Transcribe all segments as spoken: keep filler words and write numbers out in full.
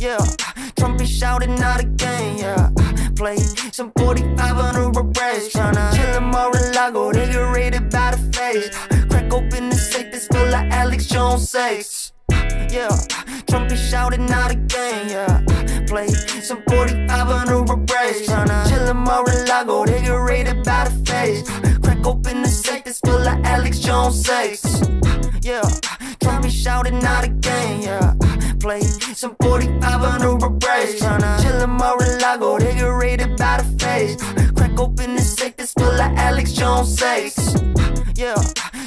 yeah. Trump is shouting out again, yeah. Play some forty-five on a race, tryna chill in Mar-a-Lago, decorated by the face. Crack open the safe, it's full of Alex Jones safes, yeah. Trump is shouting out again, yeah. Play some forty-five on a race, tryna chill in Mar-a-Lago, decorated by the face. Crack open the safe, it's full of Alex Jones safes, yeah. Trump is shouting out again, yeah. Play some forty-five on a race, tryna chill in Mar-a-Lago, decorated by the face. Crack open the safe, it's full of Alex Jones safes, yeah.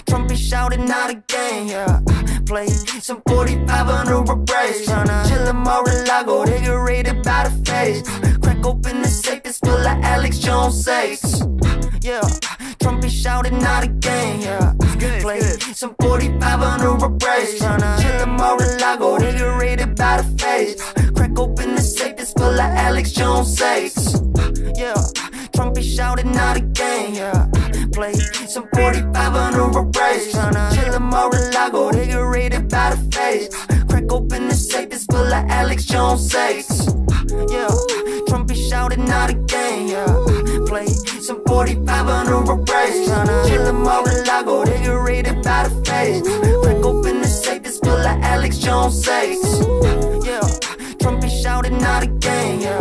Trump is shouting out again, yeah. Play some forty-five on a race, tryna chill in Mar-a-Lago, decorated by the face. Crack open the safe, it's full of Alex Jones safes, yeah. Trump is shouting out again, yeah. Play some forty-five on a race, tryna chill in Mar-a-Lago, decorated by the face. Crack open the safe, it's full of Alex Jones safes, yeah. Trump is shouting out again, yeah. Play some forty-five on a race, tryna chill in Mar-a-Lago, decorated by the face. Crack open the safe, it's full of Alex Jones safes, yeah. Trump is shouting out again, yeah. Play some forty-five on a race, tryna chill in Mar-a-Lago, decorated by the face. Crack open the safe, it's full of Alex Jones safes, yeah. Trump is shouting out again, yeah.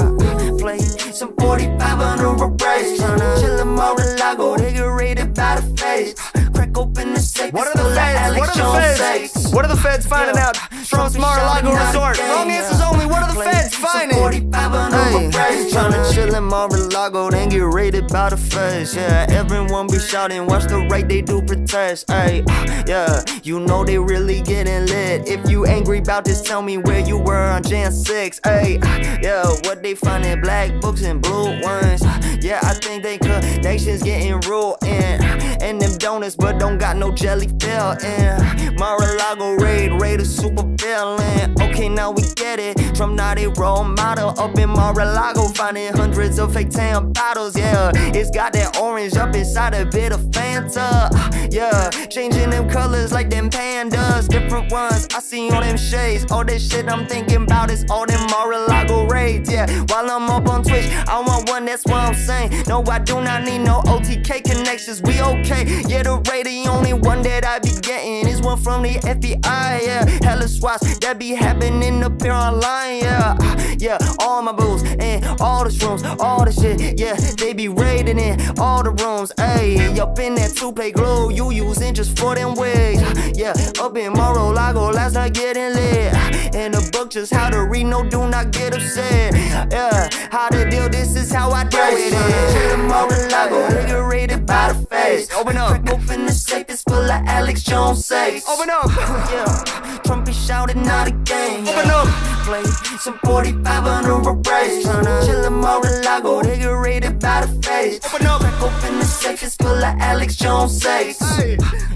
Play some forty-five on a race, tryna chill in Mar-a-Lago, decorated by the face. Crack open the safe, it's full of Alex Jones safes. What are the feds finding out? Trump's Mar-a-Lago resort. Wrong answers only. What are the feds finding? forty-five on a race, tryna chill in Mar-a-Lago, then get raided by the feds. Yeah, everyone be shouting, watch the right, they do protest. Ay, yeah, you know they really getting lit. If you angry about this, tell me where you were on January sixth. Ay, yeah, what they finding? Black books and blue ones. Yeah, I think they connections getting ruled in. And them donuts, but don't got no jelly fill in. Mar-a-Lago raid, raid a super villain. Okay, now we get it. Trump not a role model. Up in Mar-a-Lago, finding hundreds of fake tan bottles. Yeah, it's got that orange up inside a bit of Fanta. Yeah, changing them colors like them pandas. Different ones I see on them shades. All this shit I'm thinking about is all them Mar-a-Lago raids. Yeah, while I'm up on Twitch, I want one, that's what I'm saying. No, I do not need no O T K connections. We okay. Yeah, the raid, the only one that I be getting is one from the F B I. Yeah, hella swats that be happening up here online. Yeah, yeah, all my booze and all the shrooms, all the shit. Yeah, they be raiding in all the rooms. Ayy, up in that two-play glow you using just for them wigs. Yeah, up in Mar-a-Lago, last night getting lit. And the book just how to read, no, do not get upset. Yeah, how to deal, this is how I deal with it. Chill in Mar-a-Lago, decorated by the face. Open up. Crack open the safe, it's full of Alex Jones safes. Open up. Yeah, Trump is shouting out again. Open up. Play some forty-five on a race, tryna chill in Mar-a-Lago, decorated by the face. Open up. Crack open the safe, it's full of Alex Jones safes.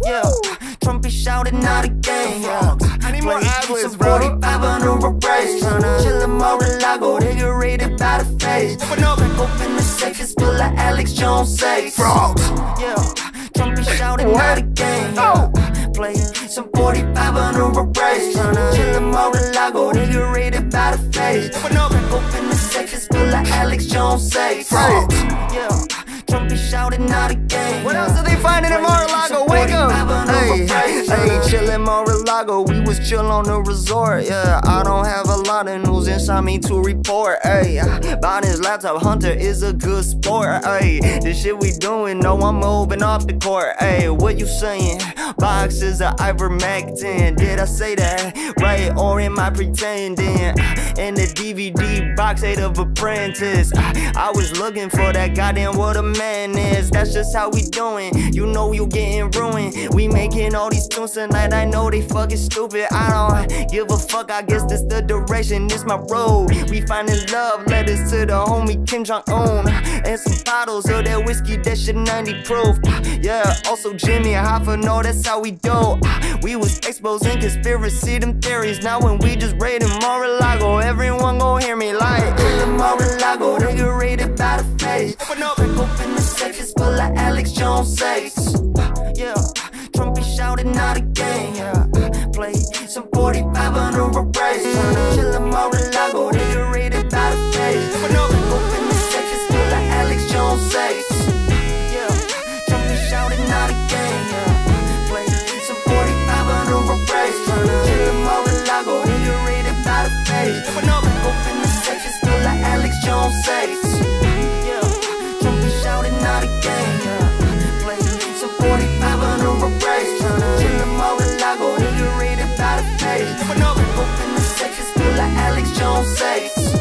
Yeah, Trump is shouting out again. Yeah, I need more ad-libs, bro. forty-five on a race, tryna chill in Mar-a-Lago, decorated by the face. Open up. Crack open the safe, it's full of Alex Jones safes. Yeah, Trump is shouting out again. Yeah. Play some forty-five on a race, tryna chill in Mar-a-Lago, decorated by the face. Open up. Crack open the safe, it's full of Alex Jones safes. Yeah, Trump is shouting out again. What else are they finding in Mar-a-Lago? Wake up! Hey, hey, chill in Mar-a-Lago. We was chill on the resort. Yeah, I don't have a lot of news inside me to report. Hey, Biden's laptop, Hunter is a good sport. Hey, this shit we doing, no, I'm moving off the court. Hey, what you saying? Boxes of ivermectin. Did I say that right, or am I pretending? And the D V D box eight of Apprentice. I was looking for that goddamn what a man is. That's just how we doing. You know you getting ruined. We making all these tunes tonight. I know they fucking stupid. I don't give a fuck. I guess this the direction. This my road. We finding love letters to the homie Kim Jong-un and some bottles of that whiskey. That shit ninety proof. Yeah. Also Jimmy Hoffa. No, that's how we do. We was exposing conspiracy them theories. Now when we just raiding Mar-a-Lago, everyone gon' hear me like. Raiding Mar-a-Lago, decorated by the face. Open up. Open the safe, it's full of Alex Jones safes. Yeah, Trump is shouting out again. Yeah, play some forty-five on a race, tryna chill in Mar-a-Lago. don't say.